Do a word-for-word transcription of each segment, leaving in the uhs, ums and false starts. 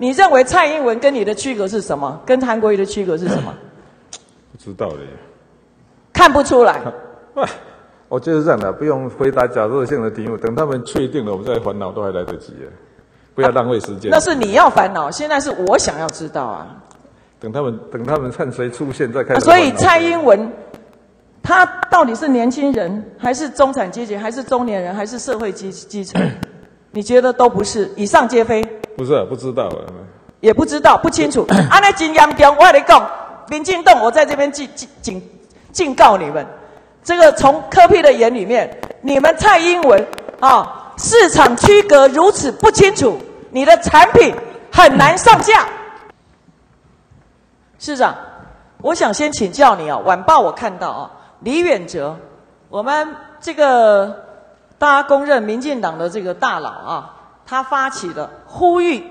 你认为蔡英文跟你的区隔是什么？跟韩国瑜的区隔是什么？不知道嘞，看不出来。我觉得这样的，不用回答假设性的题目，等他们确定了，我们再烦恼都还来得及耶，不要浪费时间。啊、那是你要烦恼，现在是我想要知道啊。等他们，等他们看谁出现再开始、啊。所以蔡英文，他到底是年轻人，还是中产阶级，还是中年人，还是社会基基层？你觉得都不是，以上皆非。不是、啊，不知道、啊，也不知道，不清楚。啊，那真严重，我来讲，民进党，我在这边警警警告你们。 这个从柯 P 的眼里面，你们蔡英文啊、哦，市场区隔如此不清楚，你的产品很难上架。市长，我想先请教你啊、哦，晚报我看到啊、哦，李远哲，我们这个大家公认民进党的这个大佬啊，他发起了呼吁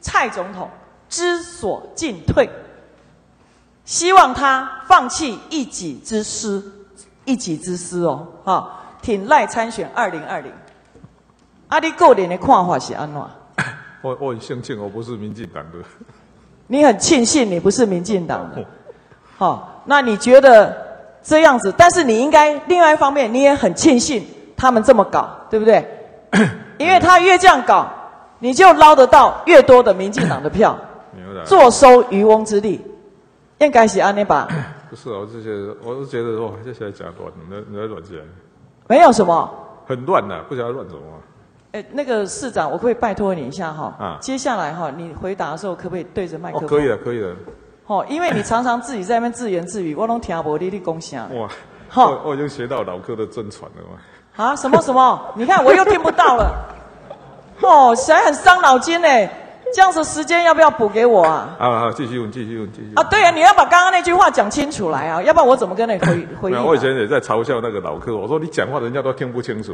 蔡总统知所进退，希望他放弃一己之私。 一己之私哦，哈、哦，挺赖参选二零二零。啊，你个人的看法是安怎？我我很庆幸我不是民进党的。你很庆幸你不是民进党的，好、哦，那你觉得这样子？但是你应该另外一方面，你也很庆幸他们这么搞，对不对？因为他越这样搞，你就捞得到越多的民进党的票，坐收渔翁之利，应该是安尼吧。不是啊，我是觉得，我是觉得哦，这些假乱，你在你在乱讲，没有什么，很乱呐、啊，不晓得乱什么、啊。哎，那个市长，我可不可以拜托你一下哈、哦？啊，接下来哈、哦，你回答的时候可不可以对着麦克风？哦，可以的，可以的。哦，因为你常常自己在那边自言自语，我拢听不你你讲啥。哇，哈、哦，我已经学到老哥的真传了嘛。啊，什么什么？你看我又听不到了。哦，实在很伤脑筋哎。 这样子时间要不要补给我啊？啊啊，继续问，继续问，继续啊！对啊，你要把刚刚那句话讲清楚来啊，要不然我怎么跟你回回应、啊？我以前也在嘲笑那个老客，我说你讲话人家都听不清楚。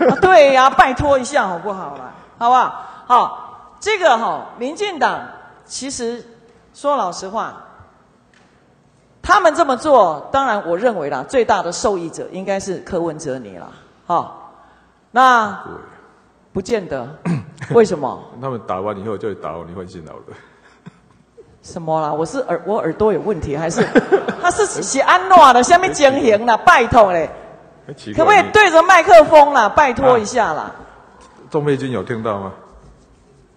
啊对呀、啊，拜托一下好不好啦？好不好？好，这个哈、哦，民进党其实说老实话，他们这么做，当然我认为啦，最大的受益者应该是柯文哲你啦。好、哦，那。 不见得，为什么？他们打完以后就打你会进脑的。什么啦？我是耳我耳朵有问题，还是他是是安诺的？下面经营啦，拜托嘞，可不可以对着麦克风啦？拜托一下啦。钟佩君有听到吗？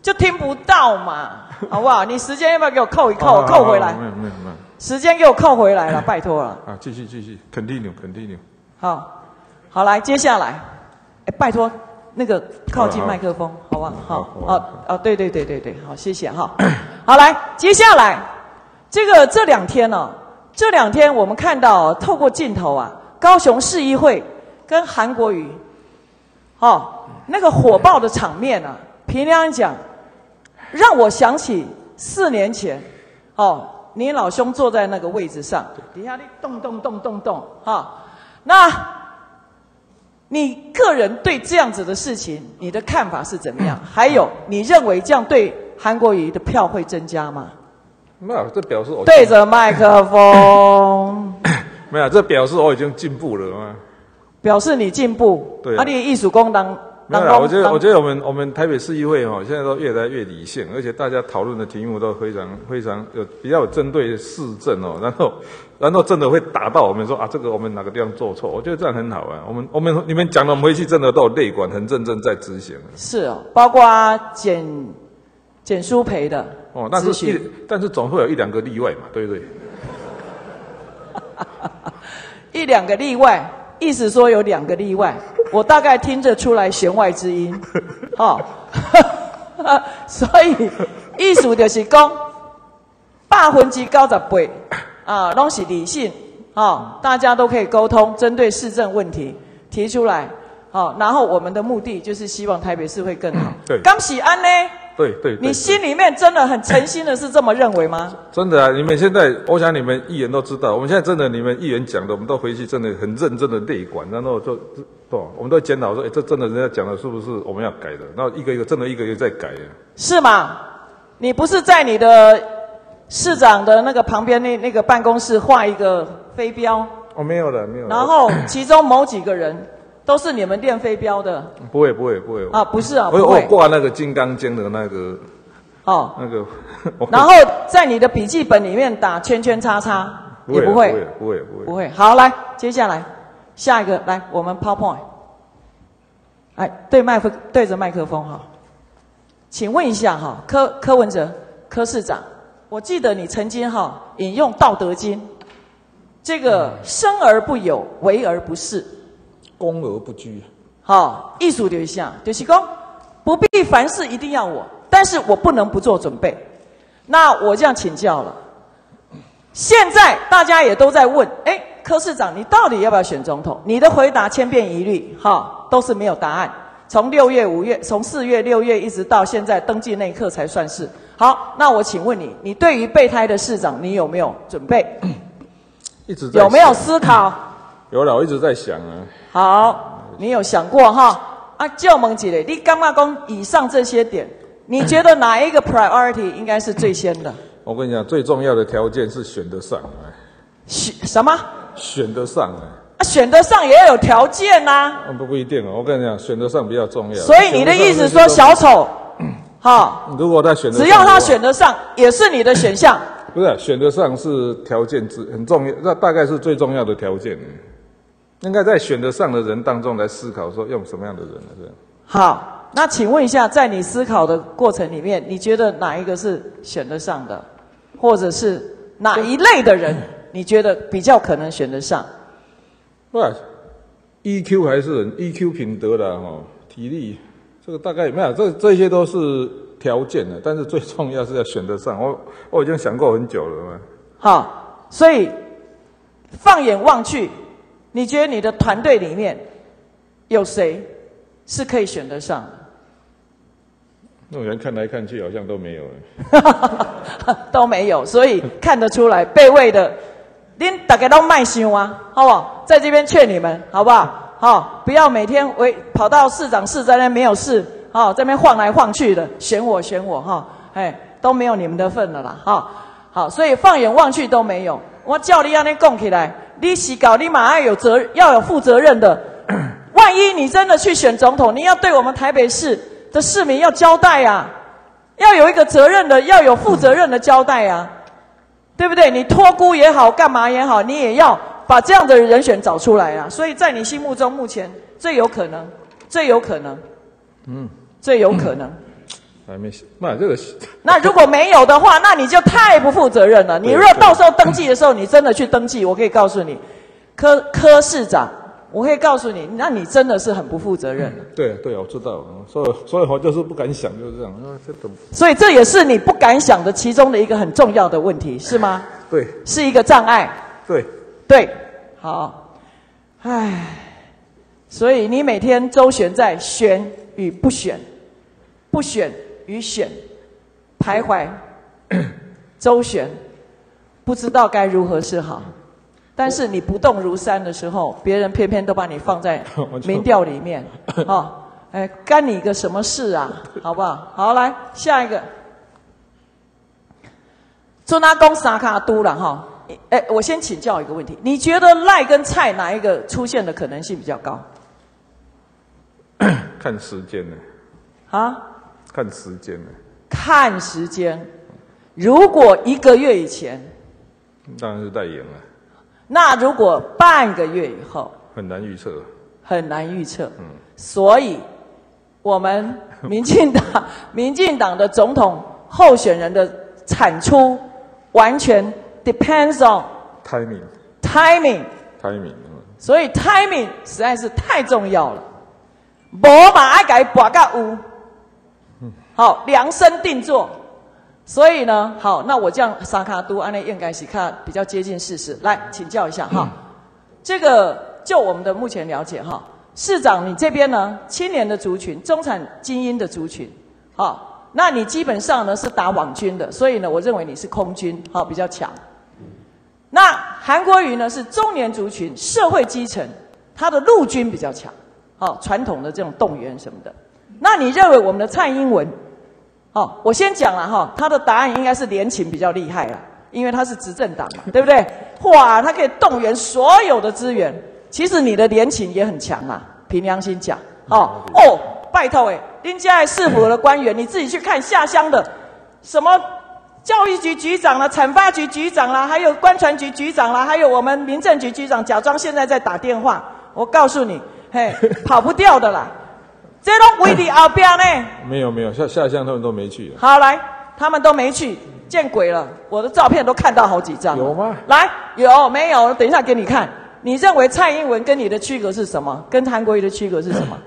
就听不到嘛，好不好？你时间要不要给我扣一扣？扣回来。没有没有没有。时间给我扣回来了，拜托了。啊，继续继续 ，continue continue。好，好来，接下来，哎，拜托。 那个靠近麦克风，好吧？好，哦哦，对对对对对，好，谢谢哈。好，来，接下来这个这两天呢，这两天我们看到透过镜头啊，高雄市议会跟韩国瑜，哦，那个火爆的场面啊，凭良心讲，让我想起四年前，哦，你老兄坐在那个位置上，底下你动动动动动，哈，那。 你个人对这样子的事情，你的看法是怎么样？还有，你认为这样对韩国瑜的票会增加吗？没有，这表示我对着麦克风。没有，这表示我已经进步了嘛。表示你进步。对啊。啊，你艺术工当当工。我觉得，我觉得我们我们台北市议会哈、哦，现在都越来越理性，而且大家讨论的题目都非常非常有比较有针对市政哦，然后。 然后真的会打到我们说啊，这个我们哪个地方做错？我觉得这样很好啊。我们我们你们讲了，我们回去真的都有内管，很认真在执行。是哦，包括简简书培的哦，那是一，但是总会有一两个例外嘛，对不对？一两个例外，意思说有两个例外，我大概听得出来弦外之音。哦，所以意思就是讲百分之九十八。 啊，拢是理性，哦，大家都可以沟通，针对市政问题提出来，哦，然后我们的目的就是希望台北市会更好。对，刚喜安呢？对对，你心里面真的很诚心的是这么认为吗？真的啊，你们现在，我想你们议员都知道，我们现在真的，你们议员讲的，我们都回去真的很认真的内管，然后就，对，我们都检讨说，哎，这真的人家讲的是不是我们要改的？然后一个一个，真的一个一个在改啊。是吗？你不是在你的。 市长的那个旁边那那个办公室画一个飞镖，哦，没有了，没有了。然后其中某几个人都是你们练飞镖的，不会不会不会啊，不是啊，我我挂那个金刚经的那个哦，那个，然后在你的笔记本里面打圈圈叉叉，也不会，不会，不会，不会。好，来，接下来下一个，来，我们 PowerPoint， 哎，对麦克，对着麦克风哈。请问一下哈，柯柯文哲柯市长，我记得你曾经哈引用《道德经》，这个生而不有，为而不恃，恭而不居。好，意思就是啥？就是讲不必凡事一定要我。 但是我不能不做准备，那我这样请教了。现在大家也都在问，哎，柯市长，你到底要不要选总统？你的回答千变一律，哈，都是没有答案。从六月、五月，从四月、六月一直到现在登记那一刻才算是。好，那我请问你，你对于备胎的市长，你有没有准备？一直在有没有思考？有了，我一直在想啊。好，你有想过哈？啊，就问一下，你感觉讲以上这些点？ 你觉得哪一个 priority 应该是最先的？我跟你讲，最重要的条件是选得上。选什么？选得上哎。啊，选得上也要有条件呐、啊。不不一定哦，我跟你讲，选得上比较重要。所以你的意思说，小丑，哈、哦，如果他选得上，只要他选得上，也是你的选项。不是、啊，选得上是条件之很重要，那大概是最重要的条件。应该在选得上的人当中来思考，说用什么样的人呢？这样。好。 那请问一下，在你思考的过程里面，你觉得哪一个是选得上的，或者是哪一类的人，你觉得比较可能选得上？对 ，E Q 还是很 E Q 品德的哈，体力这个大概有没有？这这些都是条件的，但是最重要是要选得上。我我已经想过很久了。好，所以放眼望去，你觉得你的团队里面有谁是可以选得上的？ 那人看来看去好像都没有哎，都没有，所以看得出来备位的，您大家都卖心啊，好不好？在这边劝你们，好不好？好、哦，不要每天围跑到市长室在那没有事，好、哦，在那边晃来晃去的，选我选我哈，哎、哦，都没有你们的份了啦，哈、哦，好，所以放眼望去都没有。我叫你要那供起来，你洗稿你马上有责要有负责任的，万一你真的去选总统，你要对我们台北市。 的市民要交代啊，要有一个责任的，要有负责任的交代啊，对不对？你托孤也好，干嘛也好，你也要把这样的人选找出来啊。所以在你心目中，目前最有可能，最有可能，嗯，最有可能。还没想，那这个那如果没有的话，那你就太不负责任了。你如果到时候登记的时候，你真的去登记，我可以告诉你，柯柯市长。 我可以告诉你，那你真的是很不负责任。对对，我知道，所以所以我就是不敢想，就是这样。所以这也是你不敢想的其中的一个很重要的问题，是吗？对，是一个障碍。对对，好，唉，所以你每天周旋在选与不选、不选与选徘徊周旋，不知道该如何是好。 但是你不动如山的时候，别人偏偏都把你放在民调里面，哦，哎，干你个什么事啊？好不好？好，来下一个。尊阿公撒卡都了哈，哎，我先请教一个问题，你觉得赖跟蔡哪一个出现的可能性比较高？看时间呢、欸。啊？看时间呢、欸？看时间。如果一个月以前，当然是代言了。 那如果半个月以后，很难预测，很难预测。嗯，所以我们民进党、民进党的总统候选人的产出，完全 depends on timing，timing，timing timing, timing, 所以 timing 实在是太重要了。无嘛爱改博个有，好量身定做。所以呢，好，那我这样沙卡都安内应该是看比较接近事实。来，请教一下哈，这个就我们的目前了解哈，市长你这边呢，青年的族群、中产精英的族群，好，那你基本上呢是打网军的，所以呢，我认为你是空军，好比较强。那韩国瑜呢是中年族群、社会基层，他的陆军比较强，好，传统的这种动员什么的。那你认为我们的蔡英文？ 哦，我先讲了哈，他的答案应该是联勤比较厉害啦，因为他是执政党嘛，对不对？哇，他可以动员所有的资源。其实你的联勤也很强啦，凭良心讲，哦哦，拜托哎，林家爱市府的官员，你自己去看下乡的，什么教育局局长啦、产发局局长啦，还有观传局局长啦，还有我们民政局局长，假装现在在打电话。我告诉你，嘿，跑不掉的啦。这都围你后边呢。没有没有，下下乡他们都没去。好来，他们都没去，见鬼了！我的照片都看到好几张。有吗？来，有没有？等一下给你看。你认为蔡英文跟你的区隔是什么？跟韩国瑜的区隔是什么？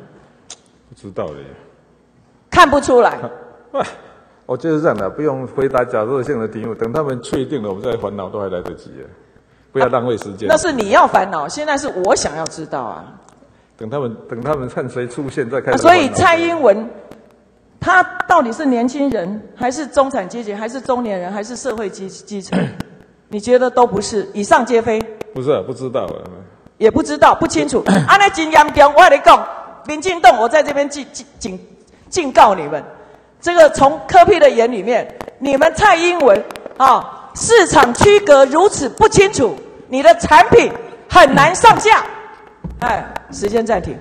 不知道的。看不出来。我就是这样的，不用回答假设性的题目，等他们确定了，我们再烦恼都还来得及，不要浪费时间。啊、那是你要烦恼，现在是我想要知道啊。等他们，等他们看谁出现再开始、啊。所以蔡英文，他到底是年轻人，还是中产阶级，还是中年人，还是社会基基层？你觉得都不是，以上皆非。不是、啊，不知道啊。也不知道，不清楚。啊，那真严重，我跟你讲，民进党，我在这边警警警告你们。这个从柯 P 的眼里面，你们蔡英文啊、哦，市场区隔如此不清楚，你的产品很难上架。哎，时间暂停。